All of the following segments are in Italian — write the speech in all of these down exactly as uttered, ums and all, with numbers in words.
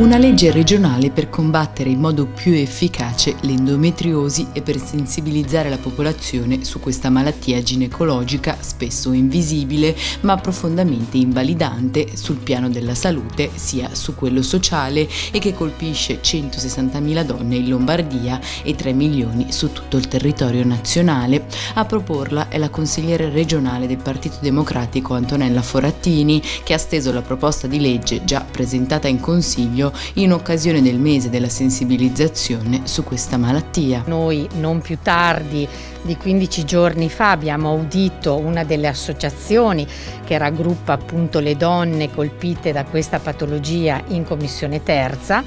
Una legge regionale per combattere in modo più efficace l'endometriosi e per sensibilizzare la popolazione su questa malattia ginecologica spesso invisibile ma profondamente invalidante sul piano della salute sia su quello sociale e che colpisce centosessantamila donne in Lombardia e tre milioni su tutto il territorio nazionale. A proporla è la consigliere regionale del Partito Democratico Antonella Forattin, che ha steso la proposta di legge già presentata in Consiglio in occasione del mese della sensibilizzazione su questa malattia. Noi non più tardi di quindici giorni fa abbiamo audito una delle associazioni che raggruppa appunto le donne colpite da questa patologia in commissione terza,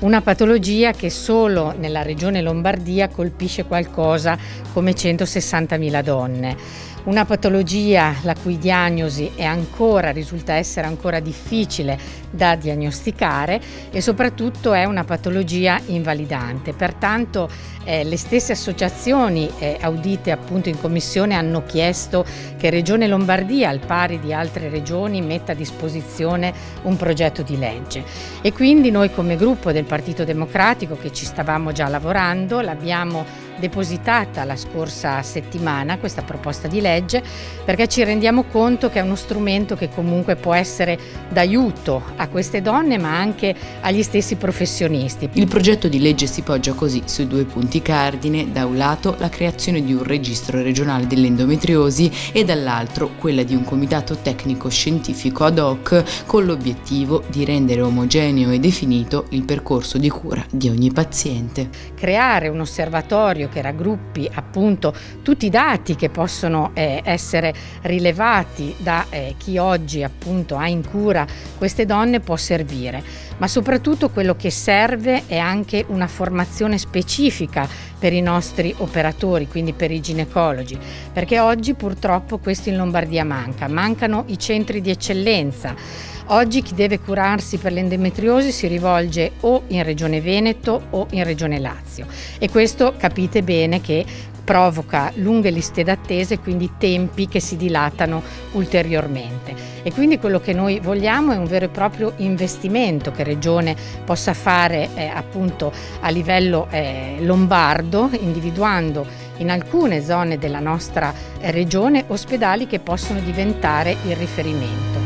una patologia che solo nella regione Lombardia colpisce qualcosa come centosessantamila donne. Una patologia la cui diagnosi è ancora, risulta essere ancora difficile da diagnosticare e soprattutto è una patologia invalidante. Pertanto eh, le stesse associazioni eh, audite appunto in commissione hanno chiesto che Regione Lombardia, al pari di altre regioni, metta a disposizione un progetto di legge. E quindi noi come gruppo del Partito Democratico, che ci stavamo già lavorando, l'abbiamo depositata la scorsa settimana questa proposta di legge, perché ci rendiamo conto che è uno strumento che comunque può essere d'aiuto a queste donne ma anche agli stessi professionisti. Il progetto di legge si poggia così sui due punti cardine: da un lato la creazione di un registro regionale dell'endometriosi e dall'altro quella di un comitato tecnico scientifico ad hoc con l'obiettivo di rendere omogeneo e definito il percorso di cura di ogni paziente. Creare un osservatorio che raggruppi appunto tutti i dati che possono eh, essere rilevati da eh, chi oggi appunto ha in cura queste donne può servire, ma soprattutto quello che serve è anche una formazione specifica per i nostri operatori, quindi per i ginecologi, perché oggi purtroppo questo in Lombardia manca, mancano i centri di eccellenza. Oggi chi deve curarsi per l'endometriosi si rivolge o in Regione Veneto o in Regione Lazio e questo capite bene che provoca lunghe liste d'attesa e quindi tempi che si dilatano ulteriormente. E quindi quello che noi vogliamo è un vero e proprio investimento che Regione possa fare eh, appunto a livello eh, lombardo, individuando in alcune zone della nostra eh, regione ospedali che possono diventare il riferimento.